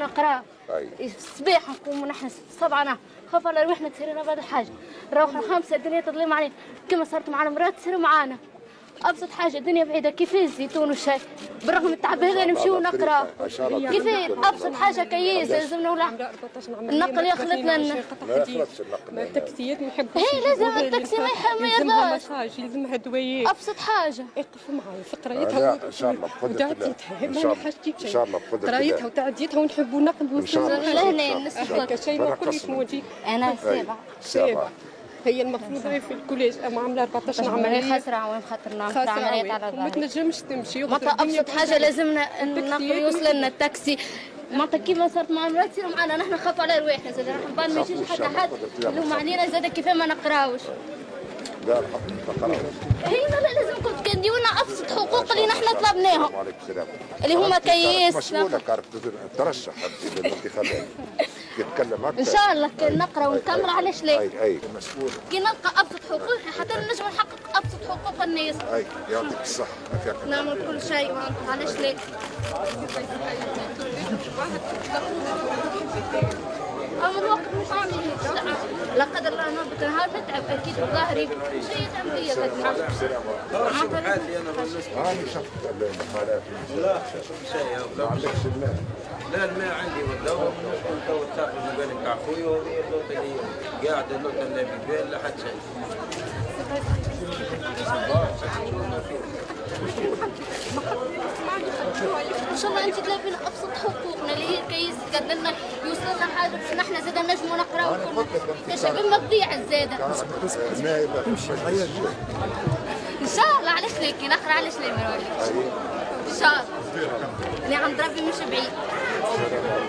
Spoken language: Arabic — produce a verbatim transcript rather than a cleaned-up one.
ولا قراءة. الصباح نقوموا نحن سبعة خاف على روحنا تصير بعد الحاجة، نروحوا خمسة الدنيا تظلم علينا، كما صارت مع المرات تصير معانا. أبسط حاجة الدنيا بعيدة كيف الزيتون والشاي، بالرغم من التعب هذا نمشيو نقراو، كيف أبسط حاجة كياس لازمنا ولا النقل يا خلتنا التاكسيات نحب هي لازم التاكسي ما يرضاش، يلزمها دوايات أبسط حاجة اقف معايا في قرايتها وتعديتها، ما حاجتيش قرايتها وتعديتها ونحبوا نقلبوا لهنا نسمعك شيماء كلش موجي. أنا سابعة سابعة هي المفروض هي في الكوليج اما عامله أربعطاش عمليه خاسره عوام خاطرنا عمليات على الدار وما تنجمش تمشي. ابسط حاجه لازمنا النقل يوصل لنا التاكسي معناتها كيما صارت مع مرات تصير معنا نحن نخافوا على رواحنا زاد راح بالنا ما يجيش حتى حد يلوم علينا زاد كيف ما نقراوش. لا الحق هي لا لازمكم تكنديونا ابسط حقوق اللي نحن طلبناهم اللي هما كياس مشغوله عرفت ترشح في الانتخابات نتكلم اكثر ان شاء الله كي نقرا ونكمل علاش لا اي اي مسؤول كي نلقى ابسط حقوقي حتى نجم نحقق ابسط حقوق الناس. اي يعطيك الصحه يعطيك نعمل كل شيء علاش لا. اما الوقت مش عامل هيك لا قدر الله نهبط نهار نتعب اكيد ظهري شيء يتعب فيا قد راني شفت المقالات لا ما عندكش المال. لا الماء عندي والدواء والدواء تاخذ بالك تاع خويا وهي اللوطه اللي قاعده اللوطه اللي ببال لا حد شيء. ان شاء الله انت تلاقينا ابسط حقوقنا اللي هي كيس قد لنا يوصل لنا حاجه نحن زاد نجموا نقراو كشباب مبديع الزاده ان شاء الله علاش لكن نقرا علاش لا ما نوليش ان شاء الله اللي عند ربي مش بعيد.